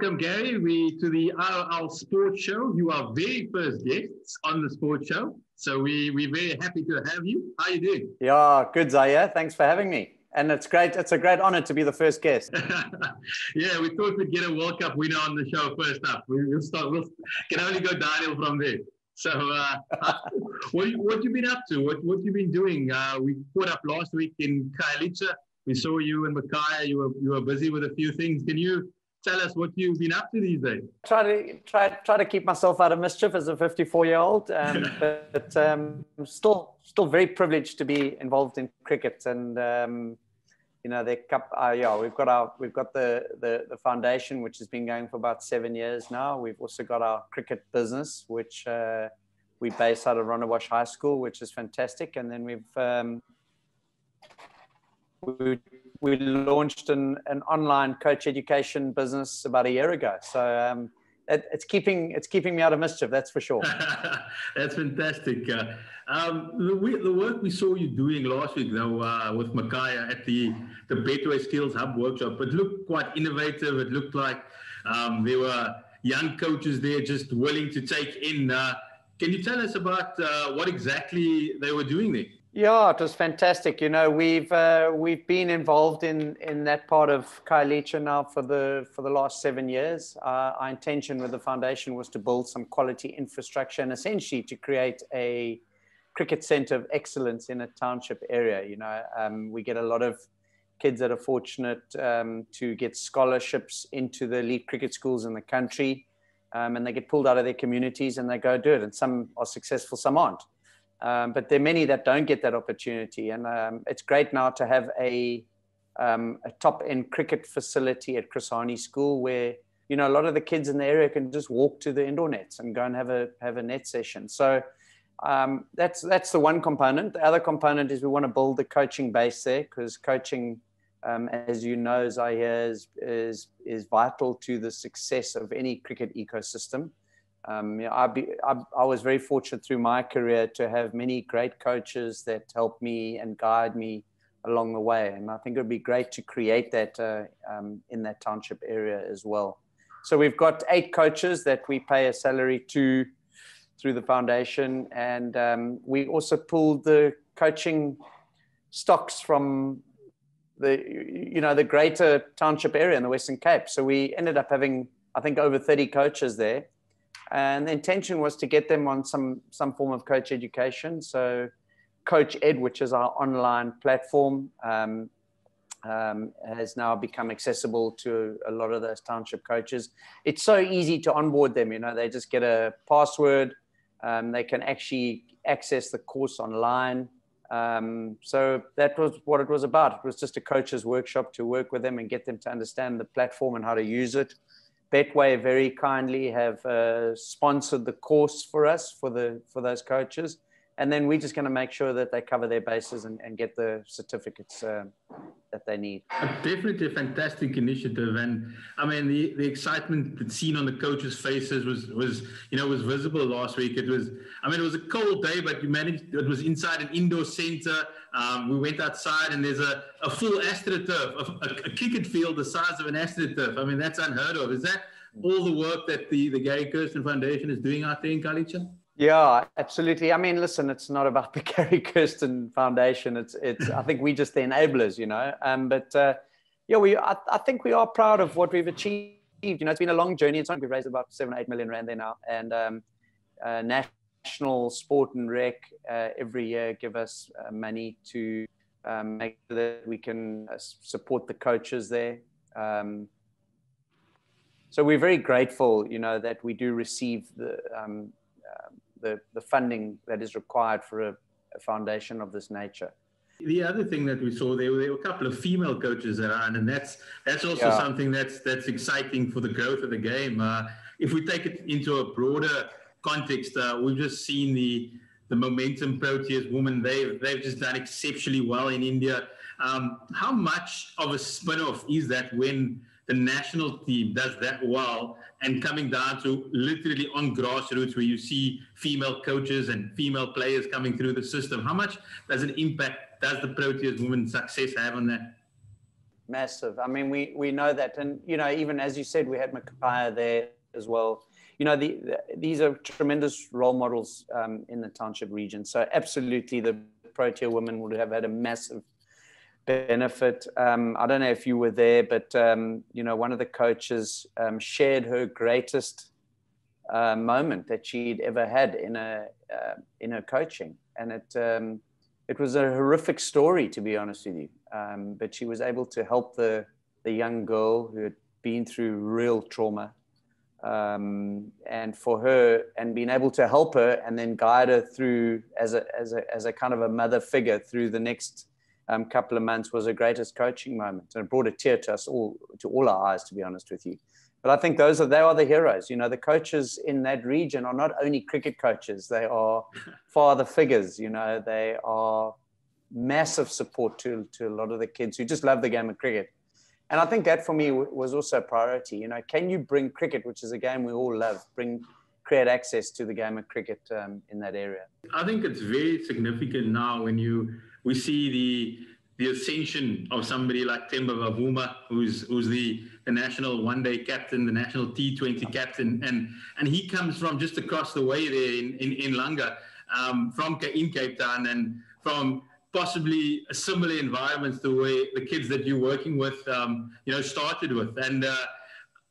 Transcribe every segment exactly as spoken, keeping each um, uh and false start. welcome, Gary, we, to the I O L Sports Show. You are very first guests on the Sports Show, so we, we're very happy to have you. How are you doing? Yeah, good, Zaahier. Thanks for having me. And it's great. It's a great honor to be the first guest. Yeah, we thought we'd get a World Cup winner on the show first up. We we'll start, we'll, can only go downhill from there. So uh, what what you been up to? What what you been doing? Uh, we caught up last week in Khayelitsha. We saw you and Makaya. You were you were busy with a few things. Can you tell us what you've been up to these days? Try to try try to keep myself out of mischief as a fifty-four-year-old, um, but um, I'm still still very privileged to be involved in cricket. And um, you know, the cup. Uh, yeah, we've got our we've got the, the the foundation, which has been going for about seven years now. We've also got our cricket business, which uh, we base out of Ronawash High School, which is fantastic. And then we've um, we we launched an, an online coach education business about a year ago. So um, it, it's keeping it's keeping me out of mischief, that's for sure. That's fantastic. Uh, um, the, we, the work we saw you doing last week, though, uh, with Makaya at the, the Betway Skills Hub workshop, it looked quite innovative. It looked like um, there were young coaches there just willing to take in. Uh, can you tell us about uh, what exactly they were doing there? Yeah, it was fantastic. You know, we've uh, we've been involved in in that part of Khayelitsha now for the for the last seven years. Uh, our intention with the foundation was to build some quality infrastructure and essentially to create a cricket centre of excellence in a township area. You know, um, we get a lot of kids that are fortunate um, to get scholarships into the elite cricket schools in the country, um, and they get pulled out of their communities and they go do it. And some are successful, some aren't. Um, but there are many that don't get that opportunity. And um, it's great now to have a, um, a top-end cricket facility at Chrisani School where, you know, a lot of the kids in the area can just walk to the indoor nets and go and have a, have a net session. So um, that's, that's the one component. The other component is we want to build the coaching base there, because coaching, um, as you know, Zaahier, is, is, is vital to the success of any cricket ecosystem. Um, you know, I, be, I, I was very fortunate through my career to have many great coaches that helped me and guide me along the way. And I think it would be great to create that uh, um, in that township area as well. So we've got eight coaches that we pay a salary to through the foundation. And um, we also pulled the coaching stocks from the, you know, the greater township area in the Western Cape. So we ended up having, I think, over thirty coaches there. And the intention was to get them on some, some form of coach education. So Coach Ed, which is our online platform, um, um, has now become accessible to a lot of those township coaches. It's so easy to onboard them. You know, they just get a password. Um, they can actually access the course online. Um, so that was what it was about. It was just a coach's workshop to work with them and get them to understand the platform and how to use it. Betway very kindly have uh, sponsored the course for us, for the for those coaches. And then we're just going to make sure that they cover their bases and, and get the certificates uh, that they need. Definitely a fantastic initiative. And I mean, the, the excitement that's seen on the coaches' faces was, was, you know, was visible last week. It was, I mean, it was a cold day, but you managed, it was inside an indoor center. Um, we went outside and there's a, a full AstroTurf, a, a cricket field the size of an AstroTurf. I mean, that's unheard of. Is that all the work that the, the Gary Kirsten Foundation is doing out there in Khayelitsha? Yeah, absolutely. I mean, listen, it's not about the Gary Kirsten Foundation. It's, it's. I think we're just the enablers, you know. Um, but uh, yeah, we. I, I think we are proud of what we've achieved. You know, it's been a long journey. It's like we've raised about seven, eight million rand there now. And um, uh, National Sport and Rec uh, every year give us uh, money to um, make sure that we can uh, support the coaches there. Um, so we're very grateful, you know, that we do receive the. Um, um, The, the funding that is required for a, a foundation of this nature. The other thing that we saw, there were, there were a couple of female coaches around, and that's that's also yeah. something that's that's exciting for the growth of the game. Uh, if we take it into a broader context, uh, we've just seen the the Momentum Proteus women. They've they've just done exceptionally well in India. Um, how much of a spin-off is that when the national team does that well, and coming down to literally on grassroots where you see female coaches and female players coming through the system? How much does an impact does the Proteas women's success have on that? massive. I mean, we we know that, and you know, even as you said, we had Makaya there as well. You know, the, the, these are tremendous role models um, in the township region. So absolutely, the Protea women would have had a massive benefit. Um, I don't know if you were there, but um, you know, one of the coaches um, shared her greatest uh, moment that she'd ever had in a uh, in her coaching, and it um, it was a horrific story, to be honest with you. Um, but she was able to help the the young girl who had been through real trauma. Um, and for her, and being able to help her and then guide her through as a, as a, as a kind of a mother figure through the next um, couple of months was her greatest coaching moment. And it brought a tear to us all, to all our eyes, to be honest with you. But I think those are, they are the heroes. You know, the coaches in that region are not only cricket coaches, they are father figures, you know, they are massive support to, to a lot of the kids who just love the game of cricket. And I think that for me was also a priority. You know, can you bring cricket, which is a game we all love, bring, create access to the game of cricket um, in that area? I think it's very significant now when you we see the the ascension of somebody like Temba Bavuma, who's who's the, the national one-day captain, the national T twenty captain, and and he comes from just across the way there in in, in Langa, um, from in Cape Town, and from possibly a similar environments the way the kids that you're working with, um, you know, started with. And, uh,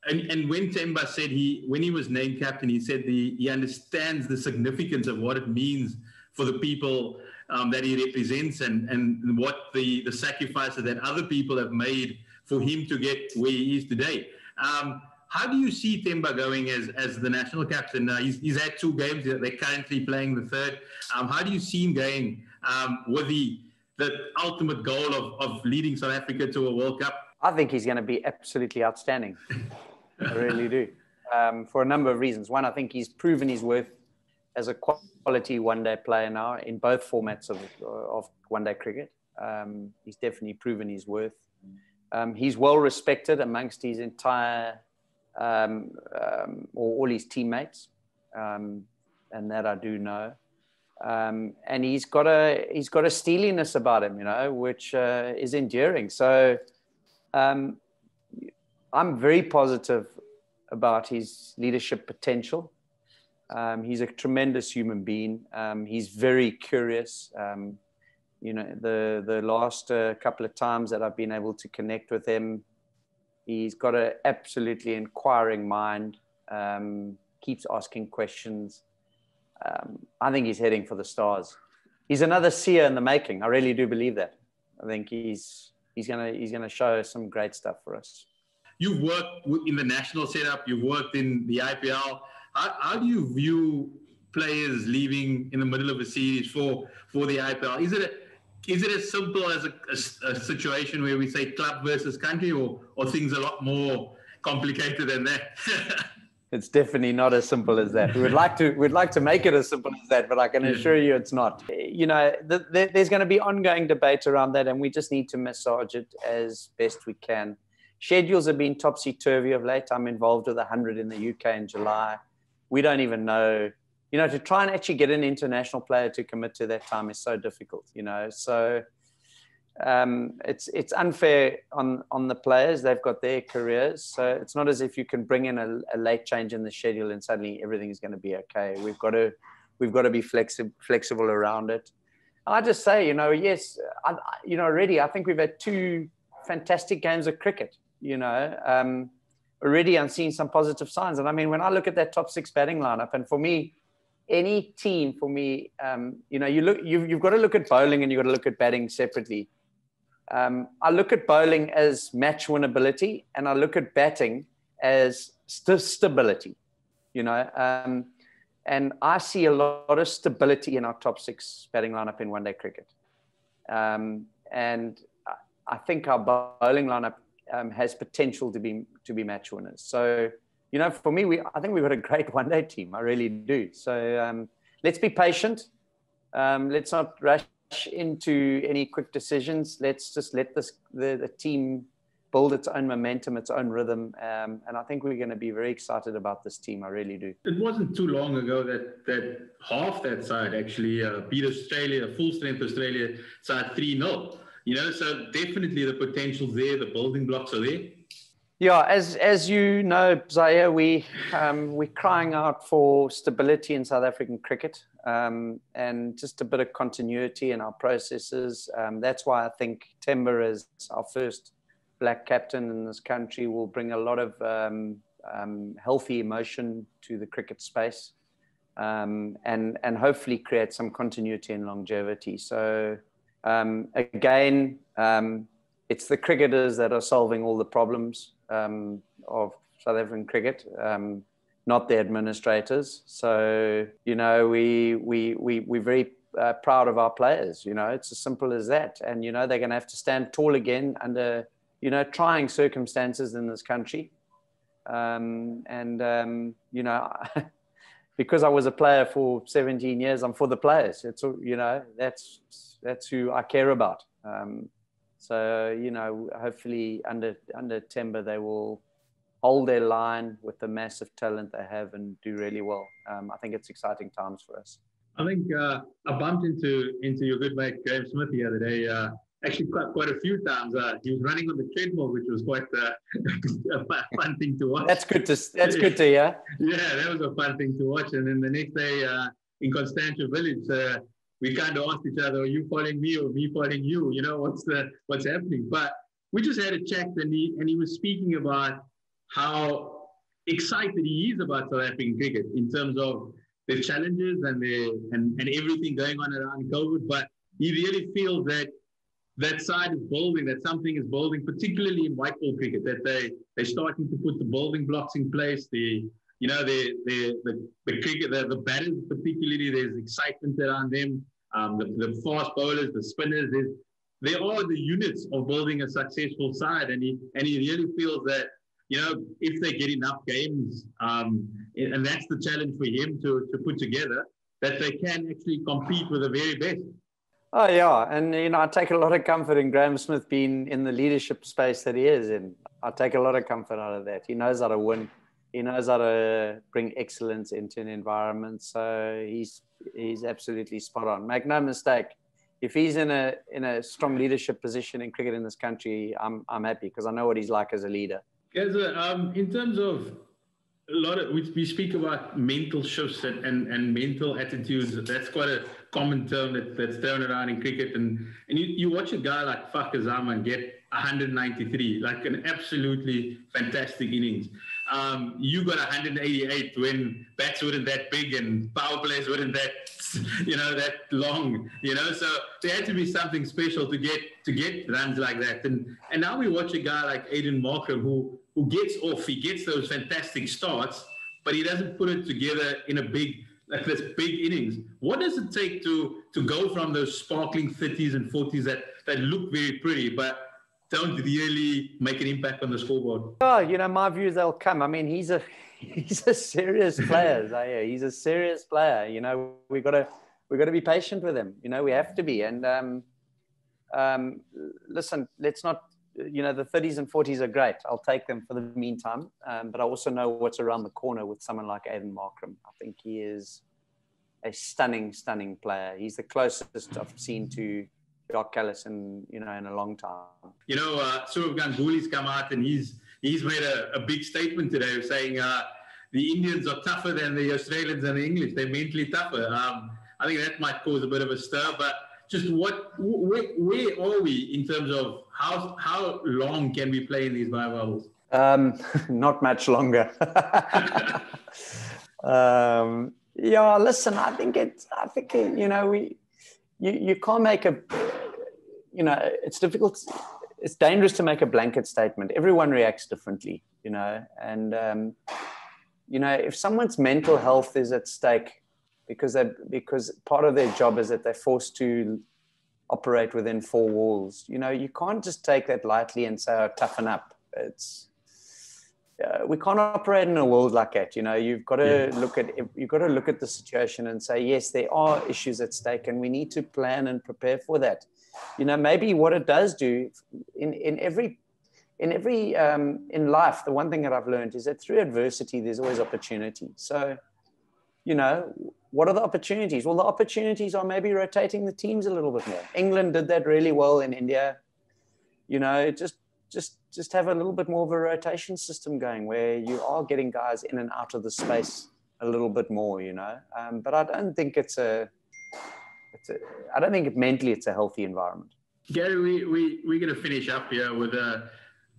and and when Temba said he, when he was named captain, he said the, he understands the significance of what it means for the people um, that he represents, and, and what the, the sacrifices that other people have made for him to get where he is today. Um, how do you see Temba going as, as the national captain? Uh, he's, he's had two games, they're currently playing the third. Um, how do you see him going Um, with the, the ultimate goal of, of leading South Africa to a World Cup? I think he's going to be absolutely outstanding. I really do. Um, for a number of reasons. One, I think he's proven his worth as a quality one-day player now in both formats of, of one-day cricket. Um, he's definitely proven his worth. Um, he's well-respected amongst his entire, um, um, or all his teammates. Um, and that I do know. Um, and he's got a he's got a steeliness about him, you know, which uh, is endearing. So um, I'm very positive about his leadership potential. Um, he's a tremendous human being. Um, he's very curious. Um, you know, the the last uh, couple of times that I've been able to connect with him, he's got an absolutely inquiring mind. Um, keeps asking questions. Um, I think he's heading for the stars. He's another seer in the making. I really do believe that. I think he's he's gonna he's gonna show some great stuff for us. You've worked in the national setup. You've worked in the I P L. How, how do you view players leaving in the middle of a series for for the I P L? Is it a, is it as simple as a, a, a situation where we say club versus country, or or things a lot more complicated than that? It's definitely not as simple as that. We'd like to, we'd like to make it as simple as that, but I can assure you it's not. You know, the, the, there's going to be ongoing debate around that, and we just need to massage it as best we can. Schedules have been topsy-turvy of late. I'm involved with one hundred in the U K in July. We don't even know. You know, to try and actually get an international player to commit to that time is so difficult, you know. So um it's it's unfair on on the players. They've got their careers, so it's not as if you can bring in a, a late change in the schedule and suddenly everything is going to be okay. We've got to we've got to be flexible flexible around it. And I just say, you know, yes, I, you know, already I think we've had two fantastic games of cricket, you know. Um already I'm seeing some positive signs, and I mean, when I look at that top six batting lineup, and for me, any team, for me, um you know, you look you've, you've got to look at bowling and you've got to look at batting separately. Um, I look at bowling as match winnability, and I look at batting as st stability, you know. Um, and I see a lot of stability in our top six batting lineup in one-day cricket. Um, and I think our bowling lineup um, has potential to be to be match winners. So, you know, for me, we I think we've got a great one-day team. I really do. So um, let's be patient. Um, let's not rush into any quick decisions. Let's just let this the, the team build its own momentum, its own rhythm, um, and I think we're going to be very excited about this team. I really do. It wasn't too long ago that that half that side actually uh, beat Australia, full strength Australia side three nil You know, so definitely the potential's there, the building blocks are there. Yeah, as as you know, Zaahier, we um, we're crying out for stability in South African cricket, um, and just a bit of continuity in our processes. Um, that's why I think Temba, as our first black captain in this country, will bring a lot of um, um, healthy emotion to the cricket space, um, and and hopefully create some continuity and longevity. So um, again, um, it's the cricketers that are solving all the problems um, of South African cricket, um, not the administrators. So, you know, we, we, we, we're very uh, proud of our players. You know, it's as simple as that. And, you know, they're going to have to stand tall again under, you know, trying circumstances in this country. Um, and, um, you know, because I was a player for seventeen years, I'm for the players. It's, you know, that's, that's who I care about. Um, So, you know, hopefully under under Temba, they will hold their line with the massive talent they have and do really well. Um, I think it's exciting times for us. I think uh, I bumped into into your good mate, Graeme Smith, the other day, uh, actually quite, quite a few times. Uh, he was running on the treadmill, which was quite uh, a fun thing to watch. That's good to, that's good to hear. Yeah, that was a fun thing to watch. And then the next day uh, in Constantia Village, uh, we kind of asked each other, are you following me or me following you? You know, what's the, what's happening? But we just had a chat, and he, and he was speaking about how excited he is about South African cricket in terms of the challenges and the and, and everything going on around COVID. But he really feels that that side is building, that something is building, particularly in white ball cricket, that they, they're starting to put the building blocks in place, the You know, the, the, the, the cricket, the, the batters particularly, there's excitement around them. Um, the, the fast bowlers, the spinners, they are the units of building a successful side. And he, and he really feels that, you know, if they get enough games, um, and that's the challenge for him to, to put together, that they can actually compete with the very best. Oh, yeah. And, you know, I take a lot of comfort in Graeme Smith being in the leadership space that he is in. I take a lot of comfort out of that. He knows how to win. He knows how to bring excellence into an environment, so he's he's absolutely spot on. Make no mistake, if he's in a in a strong leadership position in cricket in this country, I'm I'm happy because I know what he's like as a leader. Gazza, um, in terms of a lot of we, we speak about mental shifts and, and and mental attitudes. That's quite a common term that, that's thrown around in cricket, and and you, you watch a guy like Fakhar Zaman get one hundred ninety-three, like an absolutely fantastic innings. Um, you got one hundred eighty-eight when bats weren't that big and power plays weren't that, you know, that long, you know. So there had to be something special to get to get runs like that. And and now we watch a guy like Aiden Markram who who gets off, he gets those fantastic starts, but he doesn't put it together in a big, like this big innings. What does it take to to go from those sparkling thirties and forties that that look very pretty, but don't really make an impact on the scoreboard? Oh, you know, my view is they'll come. I mean, he's a he's a serious player. Zaahier. He's a serious player. You know, we gotta we gotta be patient with him. You know, we have to be. And um, um, listen, let's not. You know, the thirties and forties are great. I'll take them for the meantime. Um, but I also know what's around the corner with someone like Aiden Markram. I think he is a stunning, stunning player. He's the closest I've seen to Doc Callis in, you know, in a long time. You know, uh, Saurav Ganguly's come out and he's he's made a, a big statement today saying uh, the Indians are tougher than the Australians and the English. They're mentally tougher. Um, I think that might cause a bit of a stir, but just what, where, where are we in terms of how how long can we play in these bubbles? Um, not much longer. um, yeah, listen, I think it's, I think, it, you know, we, you, you can't make a, you know, it's difficult. It's dangerous to make a blanket statement. Everyone reacts differently, you know. And, um, you know, if someone's mental health is at stake because they, because part of their job is that they're forced to operate within four walls, you know, you can't just take that lightly and say, oh, toughen up. It's, uh, we can't operate in a world like that. You know, you've got to yeah. look at you've got to look at the situation and say, yes, there are issues at stake, and we need to plan and prepare for that. You know, maybe what it does do in in every in every um, in life, the one thing that I've learned is that through adversity, there's always opportunity. So, you know, What are the opportunities? Well, the opportunities are maybe rotating the teams a little bit more. England did that really well in India. You know, just just just have a little bit more of a rotation system going where you are getting guys in and out of the space a little bit more, you know. Um, but I don't think it's a, it's a, I don't think mentally it's a healthy environment. Gary, we, we, we're going to finish up here with uh,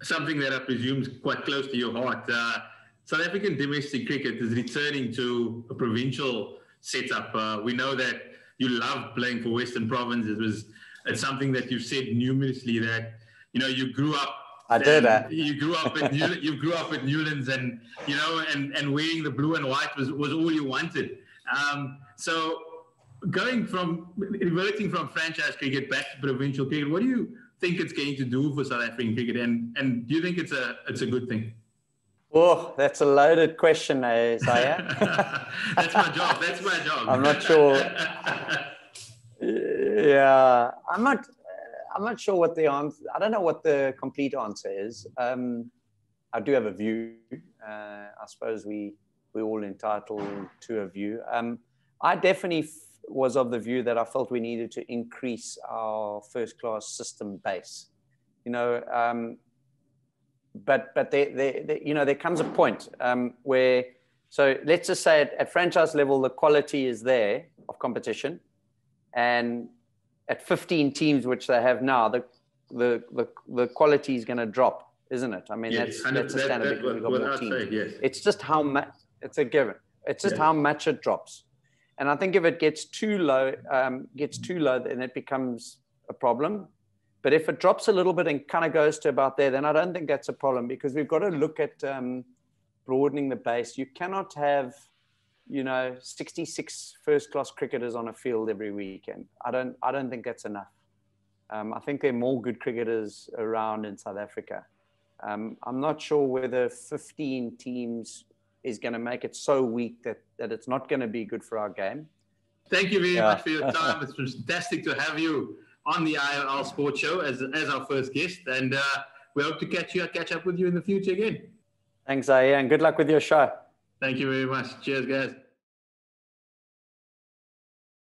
something that I presume is quite close to your heart. Uh, South African domestic cricket is returning to a provincial setup. Uh, we know that you love playing for Western Province. It was it's something that you've said numerously that you know you grew up. I did that. You grew up at New, you grew up at Newlands, and you know, and and wearing the blue and white was was all you wanted. Um, so going from reverting from franchise cricket back to provincial cricket, what do you think it's going to do for South African cricket, and and do you think it's a it's a good thing? Oh, that's a loaded question, eh, Zaahier? That's my job. That's my job. I'm not sure. Yeah, I'm not. I'm not sure what the answer. I don't know what the complete answer is. Um, I do have a view. Uh, I suppose we we're all entitled to a view. Um, I definitely f was of the view that I felt we needed to increase our first class system base. You know. Um, But but they, they, they, you know, there comes a point um, where, so let's just say at, at franchise level, the quality is there of competition. And at fifteen teams, which they have now, the the the, the quality is going to drop, isn't it? I mean, yes, that's, that's a standard. That, that, that, team. Say, yes. It's just how much, it's a given. It's just yeah. how much it drops. And I think if it gets too low, um, gets too low, then it becomes a problem. But if it drops a little bit and kind of goes to about there, then I don't think that's a problem, because we've got to look at um, broadening the base. You cannot have, you know, sixty-six first-class cricketers on a field every weekend. I don't, I don't think that's enough. Um, I think there are more good cricketers around in South Africa. Um, I'm not sure whether fifteen teams is going to make it so weak that, that it's not going to be good for our game. Thank you very yeah. much for your time. It's fantastic to have you on the I O L Sports Show as, as our first guest, and uh, we hope to catch you catch up with you in the future again. Thanks, Zaahier, and good luck with your show. Thank you very much. Cheers, guys.